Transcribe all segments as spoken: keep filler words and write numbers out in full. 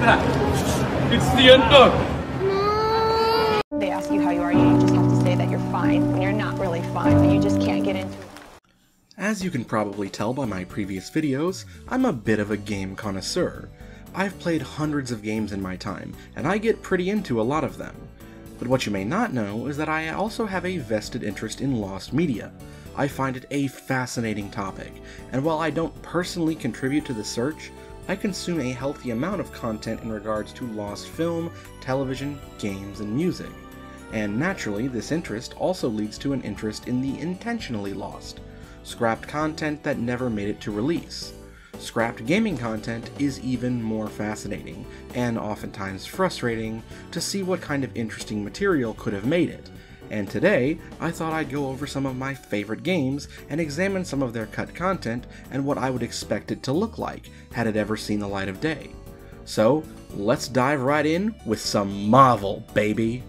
that? It's the unknown. No. They ask you how you are, you just have to say that you're fine when you're not really fine, but you just can't get into it. As you can probably tell by my previous videos, I'm a bit of a game connoisseur. I've played hundreds of games in my time, and I get pretty into a lot of them. But what you may not know is that I also have a vested interest in lost media. I find it a fascinating topic, and while I don't personally contribute to the search, I consume a healthy amount of content in regards to lost film, television, games, and music. And naturally, this interest also leads to an interest in the intentionally lost, scrapped content that never made it to release. Scrapped gaming content is even more fascinating, and oftentimes frustrating, to see what kind of interesting material could have made it, and today I thought I'd go over some of my favorite games and examine some of their cut content and what I would expect it to look like had it ever seen the light of day. So let's dive right in with some Marvel, baby!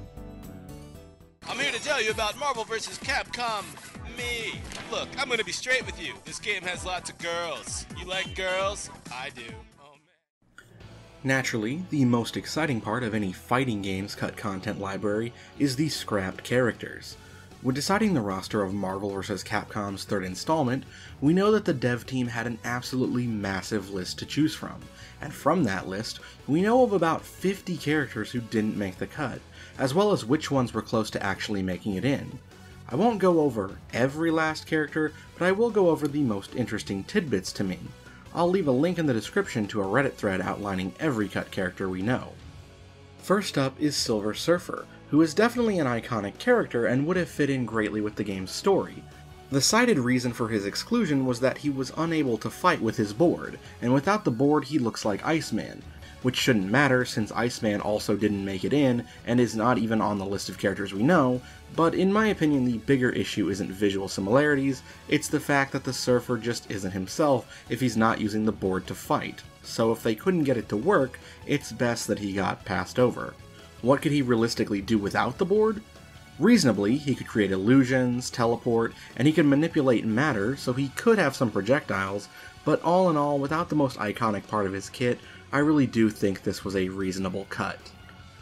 I'm here to tell you about Marvel versus. Capcom. Me. Look, I'm gonna be straight with you. This game has lots of girls. You like girls? I do. Oh, man. Naturally, the most exciting part of any fighting game's cut content library is the scrapped characters. When deciding the roster of Marvel versus. Capcom's third installment, we know that the dev team had an absolutely massive list to choose from, and from that list, we know of about fifty characters who didn't make the cut, as well as which ones were close to actually making it in. I won't go over every last character, but I will go over the most interesting tidbits to me. I'll leave a link in the description to a Reddit thread outlining every cut character we know. First up is Silver Surfer, who is definitely an iconic character and would have fit in greatly with the game's story. The cited reason for his exclusion was that he was unable to fight with his board, and without the board he looks like Iceman, which shouldn't matter since Iceman also didn't make it in and is not even on the list of characters we know, but in my opinion the bigger issue isn't visual similarities, it's the fact that the surfer just isn't himself if he's not using the board to fight, so if they couldn't get it to work, it's best that he got passed over. What could he realistically do without the board? Reasonably, he could create illusions, teleport, and he could manipulate matter, so he could have some projectiles, but all in all, without the most iconic part of his kit, I really do think this was a reasonable cut.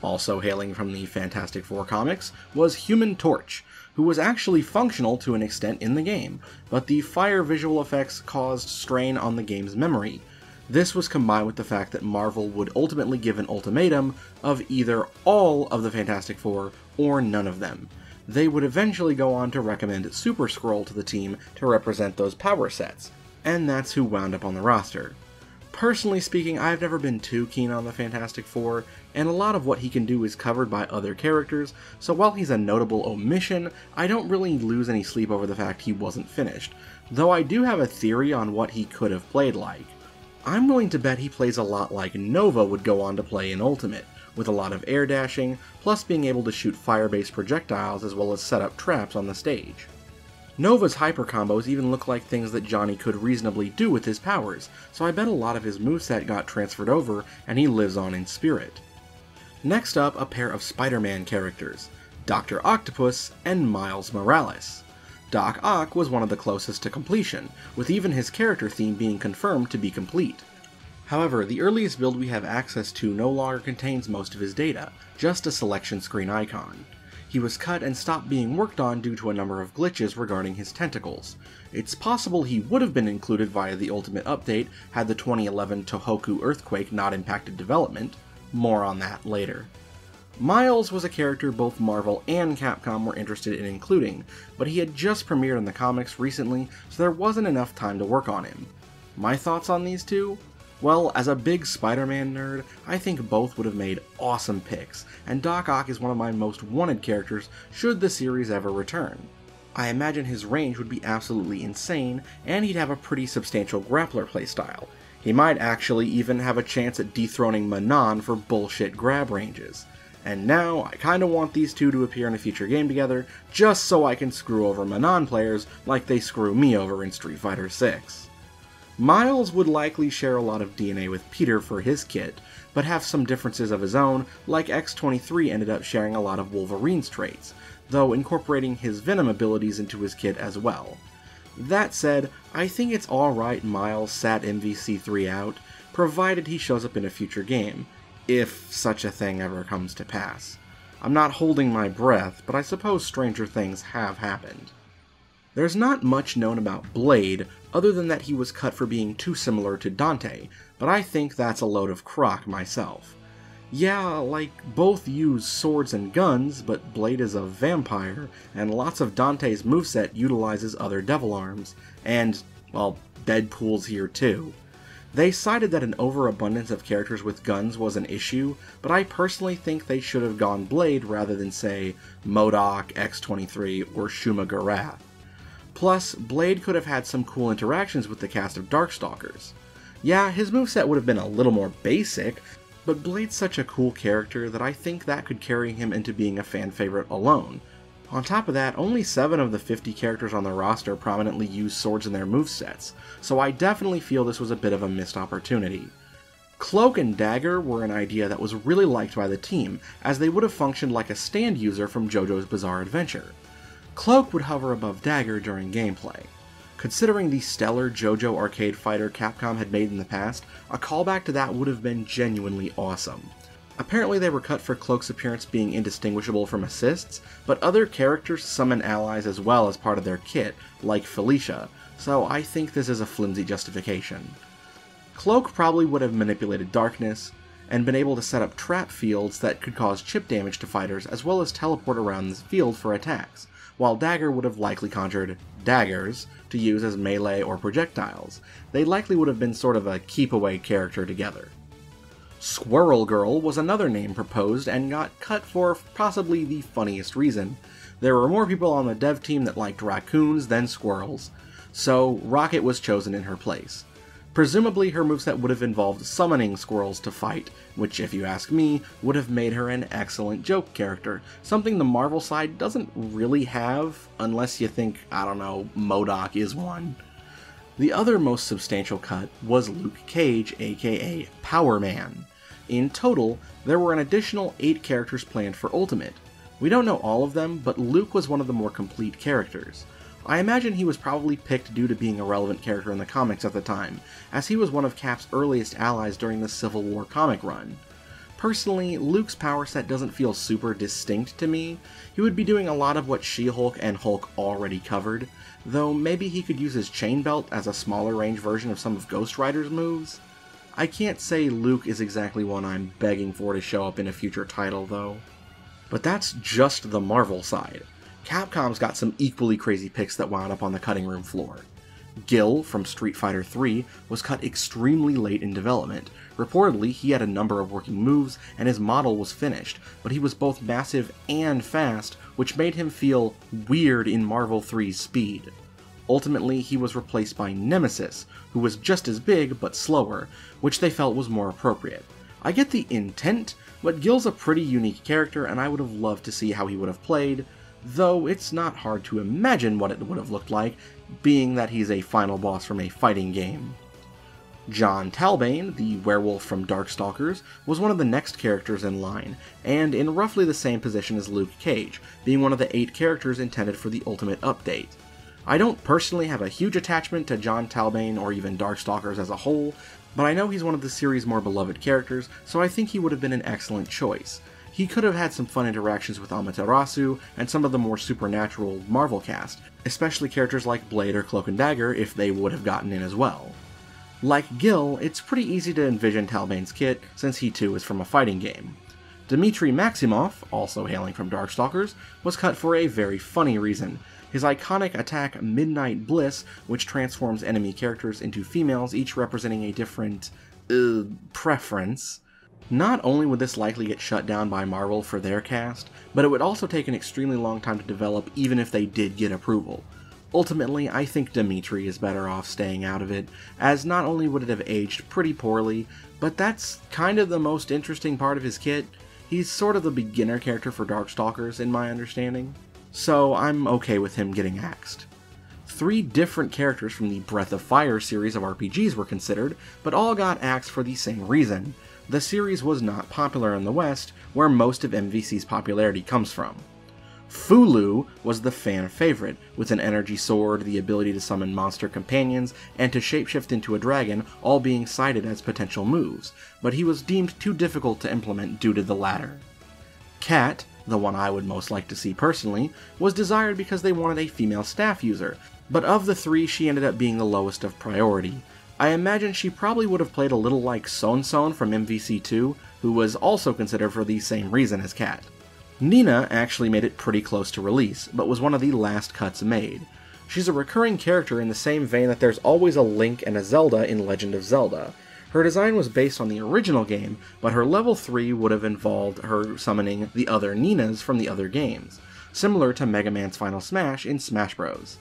Also hailing from the Fantastic Four comics was Human Torch, who was actually functional to an extent in the game, but the fire visual effects caused strain on the game's memory. This was combined with the fact that Marvel would ultimately give an ultimatum of either all of the Fantastic Four or none of them. They would eventually go on to recommend Super Scroll to the team to represent those power sets, and that's who wound up on the roster. Personally speaking, I've never been too keen on the Fantastic Four, and a lot of what he can do is covered by other characters, so while he's a notable omission, I don't really lose any sleep over the fact he wasn't finished, though I do have a theory on what he could have played like. I'm willing to bet he plays a lot like Nova would go on to play in Ultimate, with a lot of air dashing, plus being able to shoot fire-based projectiles as well as set up traps on the stage. Nova's hyper combos even look like things that Johnny could reasonably do with his powers, so I bet a lot of his moveset got transferred over and he lives on in spirit. Next up, a pair of Spider-Man characters, Doctor Octopus and Miles Morales. Doc Ock was one of the closest to completion, with even his character theme being confirmed to be complete. However, the earliest build we have access to no longer contains most of his data, just a selection screen icon. He was cut and stopped being worked on due to a number of glitches regarding his tentacles. It's possible he would have been included via the Ultimate update had the twenty eleven Tohoku earthquake not impacted development. More on that later. Miles was a character both Marvel and Capcom were interested in including, but he had just premiered in the comics recently, so there wasn't enough time to work on him. My thoughts on these two? Well, as a big Spider-Man nerd, I think both would have made awesome picks, and Doc Ock is one of my most wanted characters should the series ever return. I imagine his range would be absolutely insane, and he'd have a pretty substantial grappler playstyle. He might actually even have a chance at dethroning Manon for bullshit grab ranges. And now, I kinda want these two to appear in a future game together, just so I can screw over Manon players like they screw me over in Street Fighter six. Miles would likely share a lot of D N A with Peter for his kit, but have some differences of his own, like X twenty-three ended up sharing a lot of Wolverine's traits, though incorporating his Venom abilities into his kit as well. That said, I think it's alright Miles sat M V C three out, provided he shows up in a future game. if such a thing ever comes to pass. I'm not holding my breath, but I suppose stranger things have happened. There's not much known about Blade, other than that he was cut for being too similar to Dante, but I think that's a load of crock myself. Yeah, like, both use swords and guns, but Blade is a vampire, and lots of Dante's moveset utilizes other devil arms, and, well, Deadpool's here too. They cited that an overabundance of characters with guns was an issue, but I personally think they should have gone Blade rather than, say, MODOK, X twenty-three, or Shuma-Gorath. Plus, Blade could have had some cool interactions with the cast of Darkstalkers. Yeah, his moveset would have been a little more basic, but Blade's such a cool character that I think that could carry him into being a fan favorite alone. On top of that, only seven of the fifty characters on the roster prominently use swords in their movesets, so I definitely feel this was a bit of a missed opportunity. Cloak and Dagger were an idea that was really liked by the team, as they would have functioned like a stand user from JoJo's Bizarre Adventure. Cloak would hover above Dagger during gameplay. Considering the stellar JoJo arcade fighter Capcom had made in the past, a callback to that would have been genuinely awesome. Apparently they were cut for Cloak's appearance being indistinguishable from assists, but other characters summon allies as well as part of their kit, like Felicia, so I think this is a flimsy justification. Cloak probably would have manipulated darkness, and been able to set up trap fields that could cause chip damage to fighters as well as teleport around this field for attacks, while Dagger would have likely conjured daggers to use as melee or projectiles. They likely would have been sort of a keep-away character together. Squirrel Girl was another name proposed and got cut for possibly the funniest reason. There were more people on the dev team that liked raccoons than squirrels, so Rocket was chosen in her place. Presumably her moveset would have involved summoning squirrels to fight, which, if you ask me, would have made her an excellent joke character, something the Marvel side doesn't really have, unless you think, I don't know, MODOK is one. The other most substantial cut was Luke Cage, aka Power Man. In total, there were an additional eight characters planned for Ultimate. We don't know all of them, but Luke was one of the more complete characters. I imagine he was probably picked due to being a relevant character in the comics at the time, as he was one of Cap's earliest allies during the Civil War comic run. Personally, Luke's power set doesn't feel super distinct to me. He would be doing a lot of what She-Hulk and Hulk already covered, though maybe he could use his chain belt as a smaller range version of some of Ghost Rider's moves. I can't say Luke is exactly one I'm begging for to show up in a future title, though. But that's just the Marvel side. Capcom's got some equally crazy picks that wound up on the cutting room floor. Gil from Street Fighter three was cut extremely late in development. Reportedly, he had a number of working moves and his model was finished, but he was both massive and fast, which made him feel weird in Marvel three's speed. Ultimately, he was replaced by Nemesis, who was just as big but slower, which they felt was more appropriate. I get the intent, but Gil's a pretty unique character and I would have loved to see how he would have played, though it's not hard to imagine what it would have looked like, being that he's a final boss from a fighting game. John Talbain, the werewolf from Darkstalkers, was one of the next characters in line, and in roughly the same position as Luke Cage, being one of the eight characters intended for the Ultimate update. I don't personally have a huge attachment to John Talbain or even Darkstalkers as a whole, but I know he's one of the series' more beloved characters, so I think he would have been an excellent choice. He could have had some fun interactions with Amaterasu and some of the more supernatural Marvel cast, especially characters like Blade or Cloak and Dagger if they would have gotten in as well. Like Gil, it's pretty easy to envision Talbain's kit since he too is from a fighting game. Dmitry Maximov, also hailing from Darkstalkers, was cut for a very funny reason. His iconic attack Midnight Bliss, which transforms enemy characters into females, each representing a different, uh, preference. Not only would this likely get shut down by Marvel for their cast, but it would also take an extremely long time to develop even if they did get approval. Ultimately, I think Dimitri is better off staying out of it, as not only would it have aged pretty poorly, but that's kind of the most interesting part of his kit. He's sort of the beginner character for Darkstalkers in my understanding, so I'm okay with him getting axed. Three different characters from the Breath of Fire series of R P Gs were considered, but all got axed for the same reason. The series was not popular in the West, where most of M V C's popularity comes from. Fulu was the fan favorite, with an energy sword, the ability to summon monster companions, and to shapeshift into a dragon, all being cited as potential moves, but he was deemed too difficult to implement due to the latter. Cat, the one I would most like to see personally, was desired because they wanted a female staff user, but of the three she ended up being the lowest of priority. I imagine she probably would have played a little like Son-Son from M V C two, who was also considered for the same reason as Cat. Nina actually made it pretty close to release, but was one of the last cuts made. She's a recurring character in the same vein that there's always a Link and a Zelda in Legend of Zelda. Her design was based on the original game, but her level three would have involved her summoning the other Ninas from the other games, similar to Mega Man's Final Smash in Smash Bros.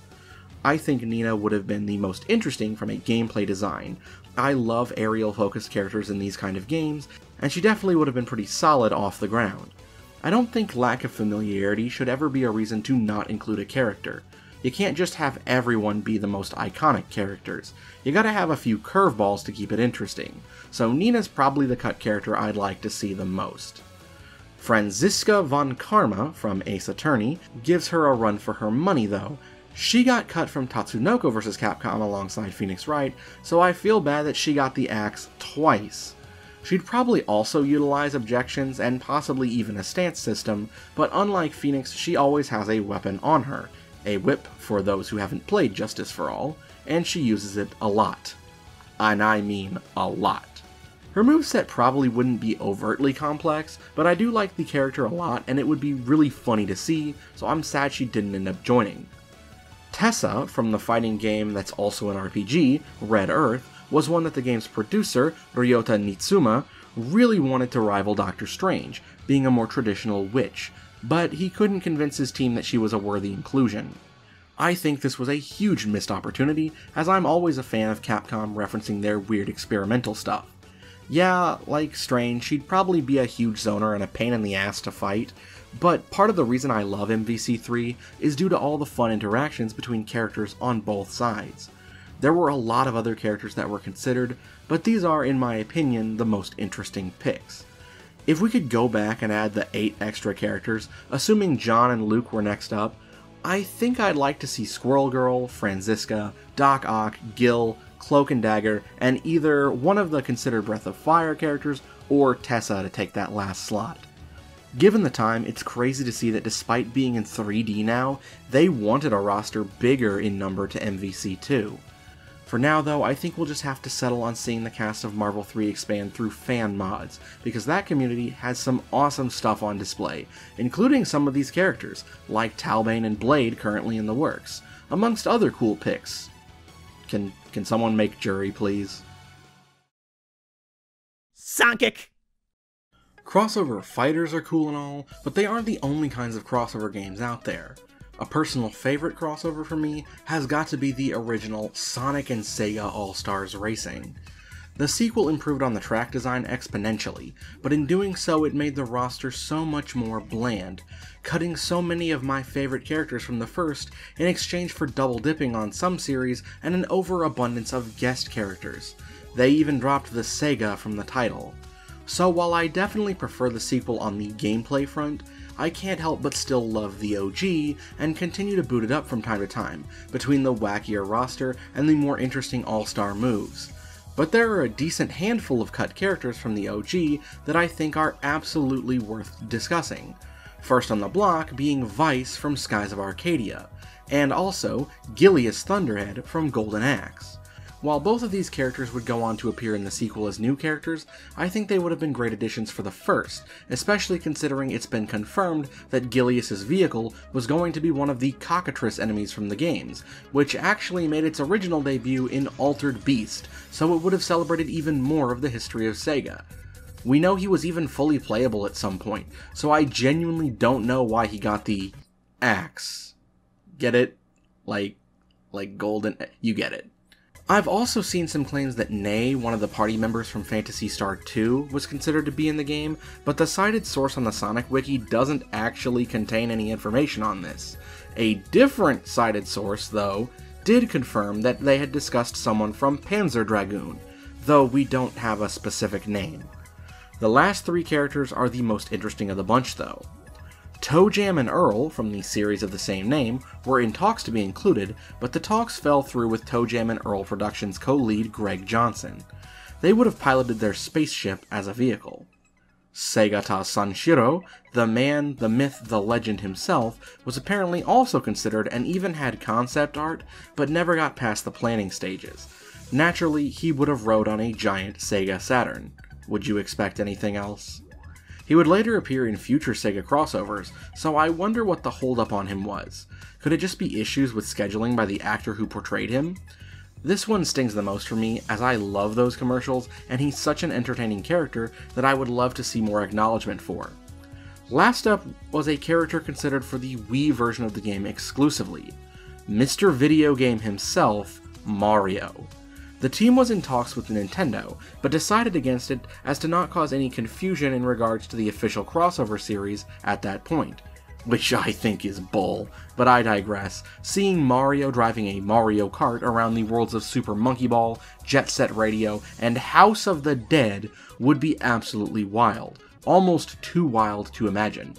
I think Nina would have been the most interesting from a gameplay design. I love aerial-focused characters in these kind of games, and she definitely would have been pretty solid off the ground. I don't think lack of familiarity should ever be a reason to not include a character. You can't just have everyone be the most iconic characters. You gotta have a few curveballs to keep it interesting, so Nina's probably the cut character I'd like to see the most. Franziska von Karma from Ace Attorney gives her a run for her money though. She got cut from Tatsunoko versus. Capcom alongside Phoenix Wright, so I feel bad that she got the axe twice. She'd probably also utilize objections and possibly even a stance system, but unlike Phoenix, she always has a weapon on her, a whip for those who haven't played Justice for All, and she uses it a lot. And I mean a lot. Her moveset probably wouldn't be overtly complex, but I do like the character a lot and it would be really funny to see, so I'm sad she didn't end up joining. Tessa, from the fighting game that's also an R P G, Red Earth, was one that the game's producer, Ryota Nitsuma, really wanted to rival Doctor Strange, being a more traditional witch, but he couldn't convince his team that she was a worthy inclusion. I think this was a huge missed opportunity, as I'm always a fan of Capcom referencing their weird experimental stuff. Yeah, like Strange, she'd probably be a huge zoner and a pain in the ass to fight, but part of the reason I love M V C three is due to all the fun interactions between characters on both sides. There were a lot of other characters that were considered, but these are, in my opinion, the most interesting picks. If we could go back and add the eight extra characters, assuming John and Luke were next up, I think I'd like to see Squirrel Girl, Franziska, Doc Ock, Gil, Cloak and Dagger, and either one of the considered Breath of Fire characters or Tessa to take that last slot. Given the time, it's crazy to see that despite being in three D now, they wanted a roster bigger in number to M V C two. For now though, I think we'll just have to settle on seeing the cast of Marvel three expand through fan mods, because that community has some awesome stuff on display, including some of these characters, like Talbain and Blade currently in the works, amongst other cool picks. Can, can someone make Jury, please? Sankik! Crossover fighters are cool and all, but they aren't the only kinds of crossover games out there. A personal favorite crossover for me has got to be the original Sonic and Sega All-Stars Racing. The sequel improved on the track design exponentially, but in doing so it made the roster so much more bland, cutting so many of my favorite characters from the first in exchange for double dipping on some series and an overabundance of guest characters. They even dropped the Sega from the title. So while I definitely prefer the sequel on the gameplay front, I can't help but still love the O G and continue to boot it up from time to time, between the wackier roster and the more interesting all-star moves. But there are a decent handful of cut characters from the O G that I think are absolutely worth discussing. First on the block being Vice from Skies of Arcadia, and also Gilius Thunderhead from Golden Axe. While both of these characters would go on to appear in the sequel as new characters, I think they would have been great additions for the first, especially considering it's been confirmed that Gilius' vehicle was going to be one of the Cockatrice enemies from the games, which actually made its original debut in Altered Beast, so it would have celebrated even more of the history of Sega. We know he was even fully playable at some point, so I genuinely don't know why he got the axe. Get it? Like, like golden, you get it. I've also seen some claims that Nay, one of the party members from Phantasy Star two, was considered to be in the game, but the cited source on the Sonic Wiki doesn't actually contain any information on this. A different cited source, though, did confirm that they had discussed someone from Panzer Dragoon, though we don't have a specific name. The last three characters are the most interesting of the bunch, though. Toe Jam and Earl, from the series of the same name, were in talks to be included, but the talks fell through with Toe Jam and Earl Productions co-lead Greg Johnson. They would have piloted their spaceship as a vehicle. Segata Sanshiro, the man, the myth, the legend himself, was apparently also considered and even had concept art, but never got past the planning stages. Naturally, he would have rode on a giant Sega Saturn. Would you expect anything else? He would later appear in future Sega crossovers, so I wonder what the holdup on him was. Could it just be issues with scheduling by the actor who portrayed him? This one stings the most for me, as I love those commercials, and he's such an entertaining character that I would love to see more acknowledgement for. Last up was a character considered for the Wii version of the game exclusively, Mister Video Game himself, Mario. The team was in talks with Nintendo, but decided against it as to not cause any confusion in regards to the official crossover series at that point. Which I think is bull, but I digress. Seeing Mario driving a Mario Kart around the worlds of Super Monkey Ball, Jet Set Radio, and House of the Dead would be absolutely wild, almost too wild to imagine.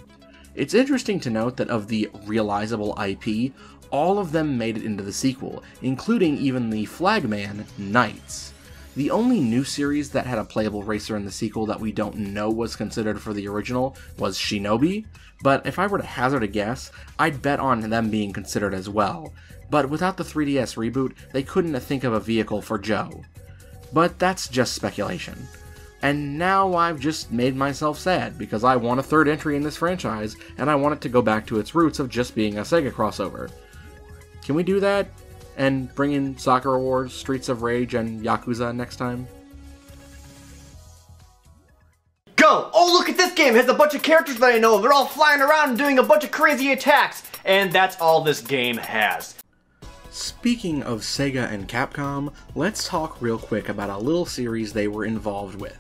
It's interesting to note that of the realizable I P, all of them made it into the sequel, including even the flagman, Knights. The only new series that had a playable racer in the sequel that we don't know was considered for the original was Shinobi, but if I were to hazard a guess, I'd bet on them being considered as well. But without the three D S reboot, they couldn't think of a vehicle for Joe. But that's just speculation. And now I've just made myself sad, because I want a third entry in this franchise, and I want it to go back to its roots of just being a Sega crossover. Can we do that? And bring in Soccer Awards, Streets of Rage, and Yakuza next time? Go! Oh, look at this game! It has a bunch of characters that I know. They're all flying around and doing a bunch of crazy attacks! And that's all this game has. Speaking of Sega and Capcom, let's talk real quick about a little series they were involved with.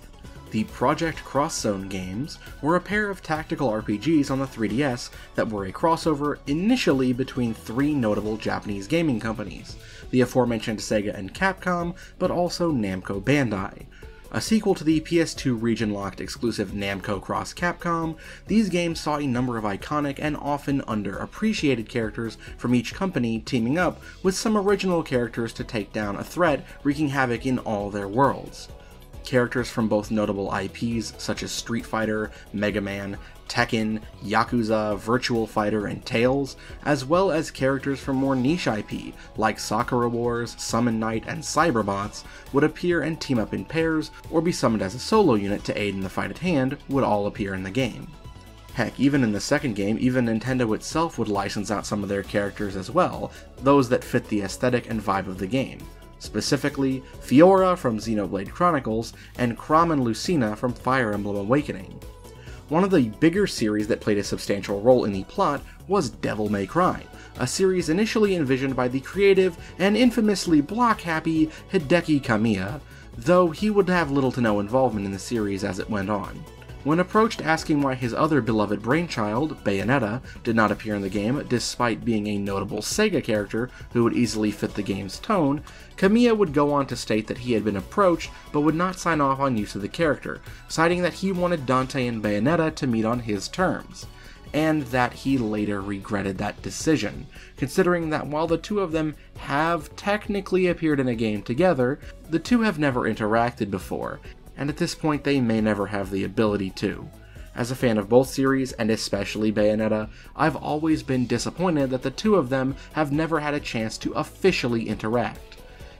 The Project Crosszone games were a pair of tactical R P Gs on the three D S that were a crossover initially between three notable Japanese gaming companies, the aforementioned Sega and Capcom, but also Namco Bandai. A sequel to the P S two region-locked exclusive Namco Cross Capcom, these games saw a number of iconic and often underappreciated characters from each company teaming up with some original characters to take down a threat wreaking havoc in all their worlds. Characters from both notable I Ps such as Street Fighter, Mega Man, Tekken, Yakuza, Virtual Fighter, and Tails, as well as characters from more niche I P like Sakura Wars, Summon Knight, and Cyberbots would appear and team up in pairs or be summoned as a solo unit to aid in the fight at hand would all appear in the game. Heck, even in the second game, even Nintendo itself would license out some of their characters as well, those that fit the aesthetic and vibe of the game. Specifically, Fiora from Xenoblade Chronicles, and Chrom and Lucina from Fire Emblem Awakening. One of the bigger series that played a substantial role in the plot was Devil May Cry, a series initially envisioned by the creative and infamously block-happy Hideki Kamiya, though he would have little to no involvement in the series as it went on. When approached asking why his other beloved brainchild, Bayonetta, did not appear in the game despite being a notable Sega character who would easily fit the game's tone, Kamiya would go on to state that he had been approached but would not sign off on use of the character, citing that he wanted Dante and Bayonetta to meet on his terms, and that he later regretted that decision, considering that while the two of them have technically appeared in a game together, the two have never interacted before, and at this point they may never have the ability to. As a fan of both series, and especially Bayonetta, I've always been disappointed that the two of them have never had a chance to officially interact.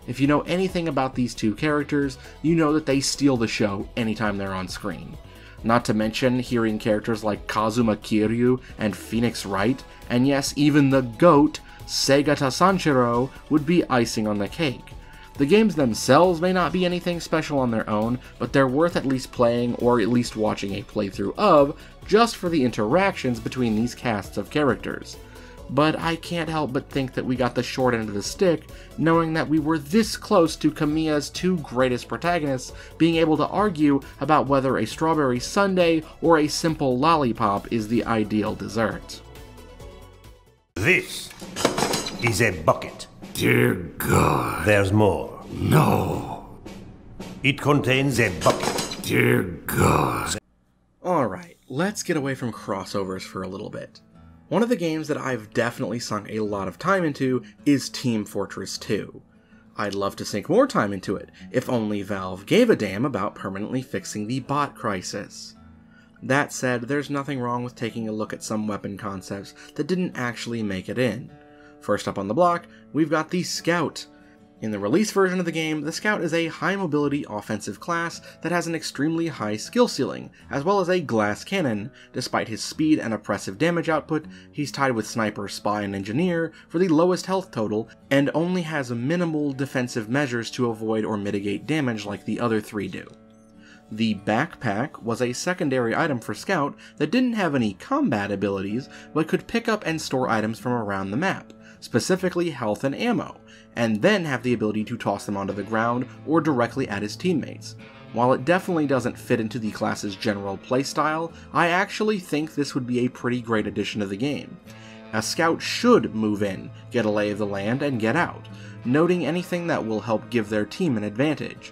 If you know anything about these two characters, you know that they steal the show anytime they're on screen. Not to mention hearing characters like Kazuma Kiryu and Phoenix Wright, and yes, even the GOAT, Segata Sanshiro, would be icing on the cake. The games themselves may not be anything special on their own, but they're worth at least playing or at least watching a playthrough of, just for the interactions between these casts of characters. But I can't help but think that we got the short end of the stick, knowing that we were this close to Kamiya's two greatest protagonists being able to argue about whether a strawberry sundae or a simple lollipop is the ideal dessert. This is a bucket. Dear God. There's more. No. It contains a bucket. Dear God. Alright, let's get away from crossovers for a little bit. One of the games that I've definitely sunk a lot of time into is Team Fortress two. I'd love to sink more time into it, if only Valve gave a damn about permanently fixing the bot crisis. That said, there's nothing wrong with taking a look at some weapon concepts that didn't actually make it in. First up on the block, we've got the Scout. In the release version of the game, the Scout is a high-mobility offensive class that has an extremely high skill ceiling, as well as a glass cannon. Despite his speed and oppressive damage output, he's tied with Sniper, Spy, and Engineer for the lowest health total, and only has minimal defensive measures to avoid or mitigate damage like the other three do. The Backpack was a secondary item for Scout that didn't have any combat abilities, but could pick up and store items from around the map, specifically health and ammo, and then have the ability to toss them onto the ground or directly at his teammates. While it definitely doesn't fit into the class's general playstyle, I actually think this would be a pretty great addition to the game. A scout should move in, get a lay of the land, and get out, noting anything that will help give their team an advantage.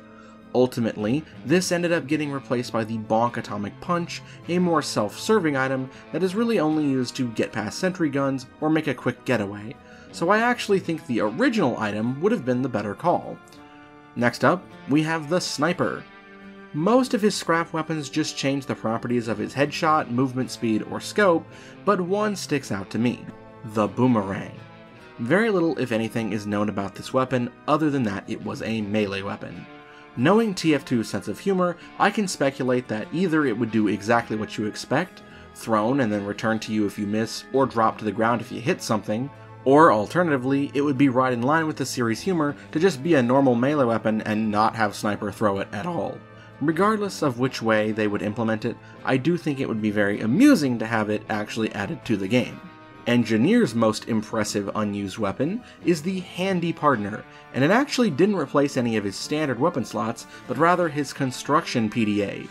Ultimately, this ended up getting replaced by the Bonk Atomic Punch, a more self-serving item that is really only used to get past sentry guns or make a quick getaway, so I actually think the original item would have been the better call. Next up, we have the Sniper. Most of his scrap weapons just change the properties of his headshot, movement speed, or scope, but one sticks out to me, the Boomerang. Very little, if anything, is known about this weapon other than that it was a melee weapon. Knowing T F two's sense of humor, I can speculate that either it would do exactly what you expect, thrown and then return to you if you miss, or drop to the ground if you hit something, or alternatively, it would be right in line with the series' humor to just be a normal melee weapon and not have Sniper throw it at all. Regardless of which way they would implement it, I do think it would be very amusing to have it actually added to the game. Engineer's most impressive unused weapon is the Handy Partner, and it actually didn't replace any of his standard weapon slots, but rather his construction P D A.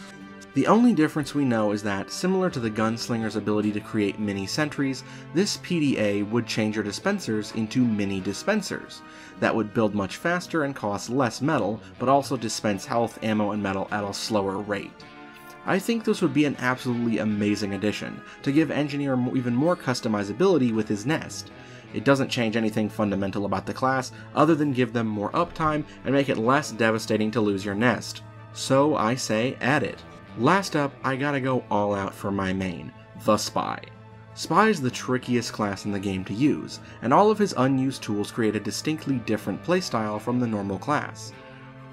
The only difference we know is that, similar to the Gunslinger's ability to create mini sentries, this P D A would change your dispensers into mini dispensers that would build much faster and cost less metal, but also dispense health, ammo, and metal at a slower rate. I think this would be an absolutely amazing addition, to give Engineer even more customizability with his nest. It doesn't change anything fundamental about the class, other than give them more uptime and make it less devastating to lose your nest. So I say add it. Last up, I gotta go all out for my main, the Spy. Spy's the trickiest class in the game to use, and all of his unused tools create a distinctly different playstyle from the normal class.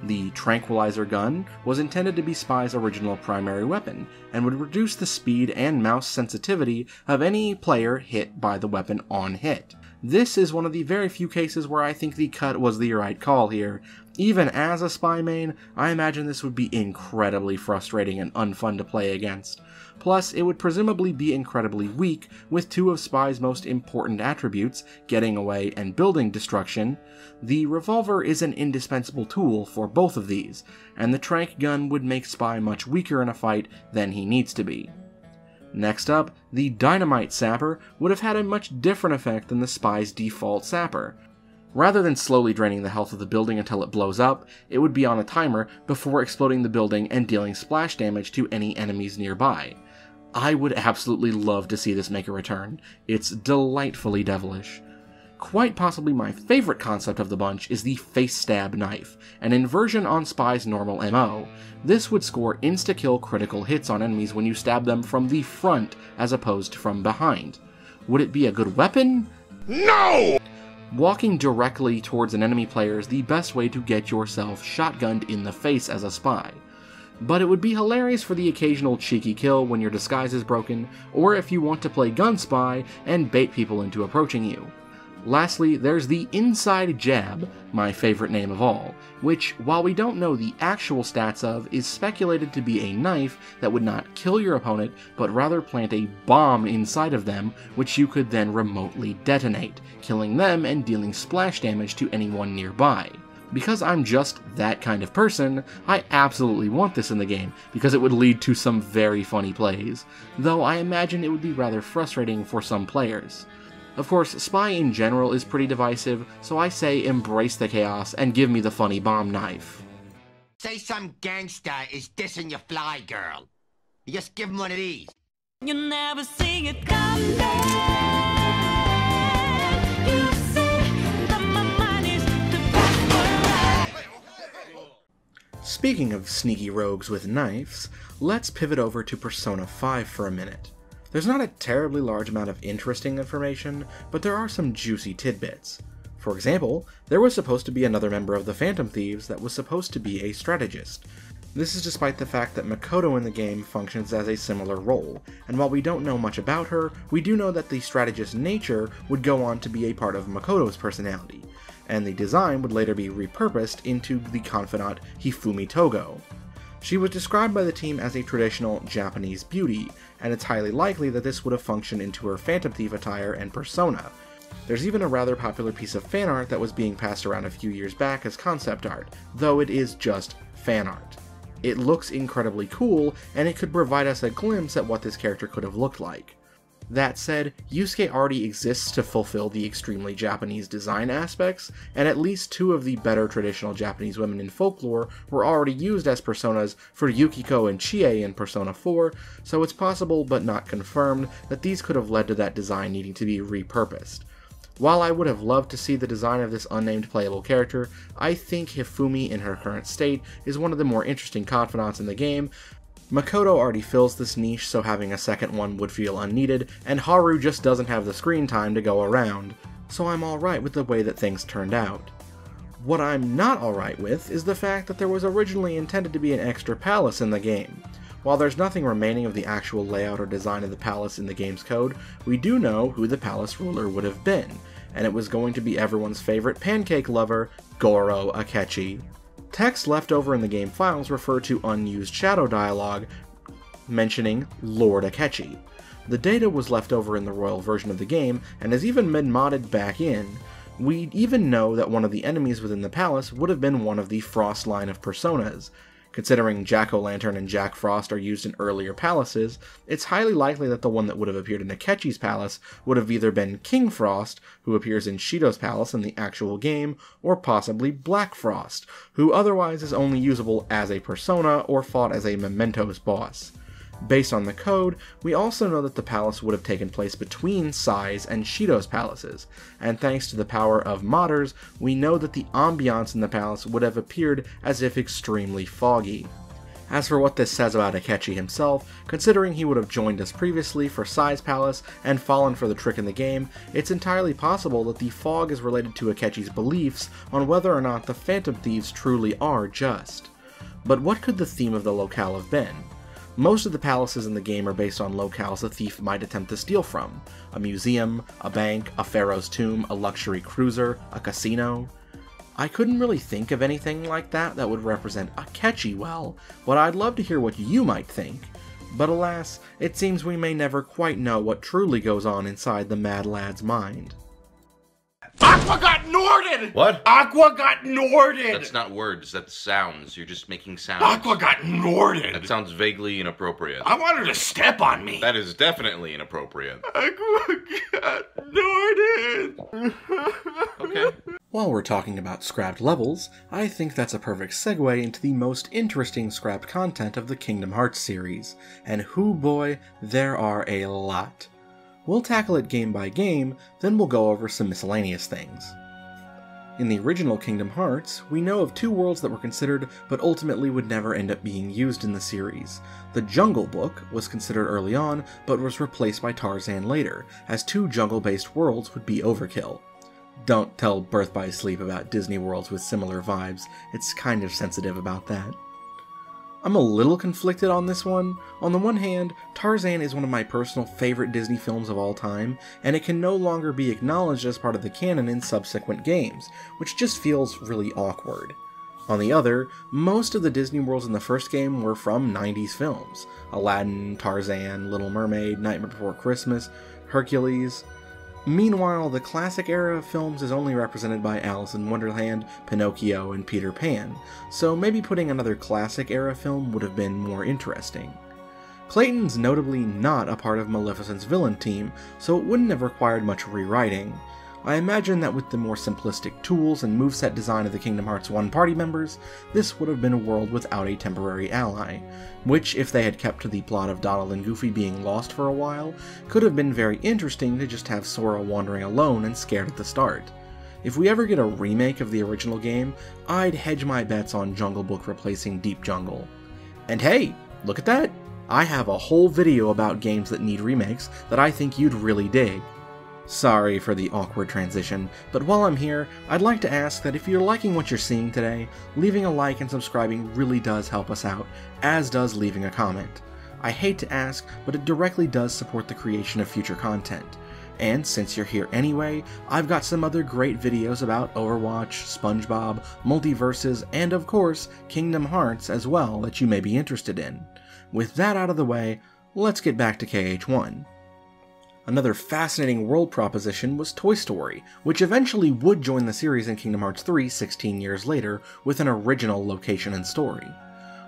The Tranquilizer Gun was intended to be Spy's original primary weapon, and would reduce the speed and mouse sensitivity of any player hit by the weapon on hit. This is one of the very few cases where I think the cut was the right call here. Even as a Spy main, I imagine this would be incredibly frustrating and unfun to play against. Plus, it would presumably be incredibly weak, with two of Spy's most important attributes, getting away and building destruction. The revolver is an indispensable tool for both of these, and the tranq gun would make Spy much weaker in a fight than he needs to be. Next up, the Dynamite Sapper would have had a much different effect than the Spy's default sapper. Rather than slowly draining the health of the building until it blows up, it would be on a timer before exploding the building and dealing splash damage to any enemies nearby. I would absolutely love to see this make a return. It's delightfully devilish. Quite possibly my favorite concept of the bunch is the Face Stab Knife, an inversion on Spy's normal M O. This would score insta-kill critical hits on enemies when you stab them from the front as opposed to from behind. Would it be a good weapon? No! Walking directly towards an enemy player is the best way to get yourself shotgunned in the face as a spy. But it would be hilarious for the occasional cheeky kill when your disguise is broken, or if you want to play gun spy and bait people into approaching you. Lastly, there's the Inside Jab, my favorite name of all, which, while we don't know the actual stats of, is speculated to be a knife that would not kill your opponent, but rather plant a bomb inside of them, which you could then remotely detonate, killing them and dealing splash damage to anyone nearby. Because I'm just that kind of person, I absolutely want this in the game, because it would lead to some very funny plays, though I imagine it would be rather frustrating for some players. Of course, Spy in general is pretty divisive, so I say embrace the chaos and give me the funny bomb knife. Say some gangster is dissing your fly girl. You just give him one of these. You never see it coming. You see that my mind is the backward. Speaking of sneaky rogues with knives, let's pivot over to Persona five for a minute. There's not a terribly large amount of interesting information, but there are some juicy tidbits. For example, there was supposed to be another member of the Phantom Thieves that was supposed to be a strategist. This is despite the fact that Makoto in the game functions as a similar role, and while we don't know much about her, we do know that the strategist nature would go on to be a part of Makoto's personality, and the design would later be repurposed into the confidant Hifumi Togo. She was described by the team as a traditional Japanese beauty, and it's highly likely that this would have functioned into her Phantom Thief attire and persona. There's even a rather popular piece of fan art that was being passed around a few years back as concept art, though it is just fan art. It looks incredibly cool, and it could provide us a glimpse at what this character could have looked like. That said, Yusuke already exists to fulfill the extremely Japanese design aspects, and at least two of the better traditional Japanese women in folklore were already used as personas for Yukiko and Chie in Persona four, so it's possible, but not confirmed, that these could have led to that design needing to be repurposed. While I would have loved to see the design of this unnamed playable character, I think Hifumi in her current state is one of the more interesting confidants in the game. Makoto already fills this niche, so having a second one would feel unneeded, and Haru just doesn't have the screen time to go around, so I'm alright with the way that things turned out. What I'm not alright with is the fact that there was originally intended to be an extra palace in the game. While there's nothing remaining of the actual layout or design of the palace in the game's code, we do know who the palace ruler would have been, and it was going to be everyone's favorite pancake lover, Goro Akechi. Text left over in the game files refer to unused shadow dialogue mentioning Lord Akechi. The data was left over in the royal version of the game and has even been modded back in. We even know that one of the enemies within the palace would have been one of the Frost line of personas. Considering Jack-O-Lantern and Jack Frost are used in earlier palaces, it's highly likely that the one that would have appeared in Akechi's palace would have either been King Frost, who appears in Shido's palace in the actual game, or possibly Black Frost, who otherwise is only usable as a persona or fought as a Mementos boss. Based on the code, we also know that the palace would have taken place between Sai's and Shido's palaces, and thanks to the power of modders, we know that the ambiance in the palace would have appeared as if extremely foggy. As for what this says about Akechi himself, considering he would have joined us previously for Sai's palace and fallen for the trick in the game, it's entirely possible that the fog is related to Akechi's beliefs on whether or not the Phantom Thieves truly are just. But what could the theme of the locale have been? Most of the palaces in the game are based on locales a thief might attempt to steal from: a museum, a bank, a pharaoh's tomb, a luxury cruiser, a casino. I couldn't really think of anything like that that would represent Akechi well, but I'd love to hear what you might think. But alas, it seems we may never quite know what truly goes on inside the mad lad's mind. Aqua got Norded! What? Aqua got Norded! That's not words, that's sounds. You're just making sounds. Aqua got Norded! That sounds vaguely inappropriate. I want her to step on me! That is definitely inappropriate. Aqua got Norded! Okay. While we're talking about scrapped levels, I think that's a perfect segue into the most interesting scrapped content of the Kingdom Hearts series. And hoo boy, there are a lot. We'll tackle it game by game, then we'll go over some miscellaneous things. In the original Kingdom Hearts, we know of two worlds that were considered but ultimately would never end up being used in the series. The Jungle Book was considered early on, but was replaced by Tarzan later, as two jungle-based worlds would be overkill. Don't tell Birth by Sleep about Disney worlds with similar vibes, it's kind of sensitive about that. I'm a little conflicted on this one. On the one hand, Tarzan is one of my personal favorite Disney films of all time, and it can no longer be acknowledged as part of the canon in subsequent games, which just feels really awkward. On the other, most of the Disney worlds in the first game were from nineties films. Aladdin, Tarzan, Little Mermaid, Nightmare Before Christmas, Hercules. Meanwhile, the classic era of films is only represented by Alice in Wonderland, Pinocchio, and Peter Pan, so maybe putting another classic era film would have been more interesting. Clayton's notably not a part of Maleficent's villain team, so it wouldn't have required much rewriting. I imagine that with the more simplistic tools and moveset design of the Kingdom Hearts one party members, this would have been a world without a temporary ally, which, if they had kept to the plot of Donald and Goofy being lost for a while, could have been very interesting to just have Sora wandering alone and scared at the start. If we ever get a remake of the original game, I'd hedge my bets on Jungle Book replacing Deep Jungle. And hey, look at that! I have a whole video about games that need remakes that I think you'd really dig. Sorry for the awkward transition, but while I'm here, I'd like to ask that if you're liking what you're seeing today, leaving a like and subscribing really does help us out, as does leaving a comment. I hate to ask, but it directly does support the creation of future content. And since you're here anyway, I've got some other great videos about Overwatch, SpongeBob, multiverses, and of course, Kingdom Hearts as well that you may be interested in. With that out of the way, let's get back to K H one. Another fascinating world proposition was Toy Story, which eventually would join the series in Kingdom Hearts three sixteen years later with an original location and story.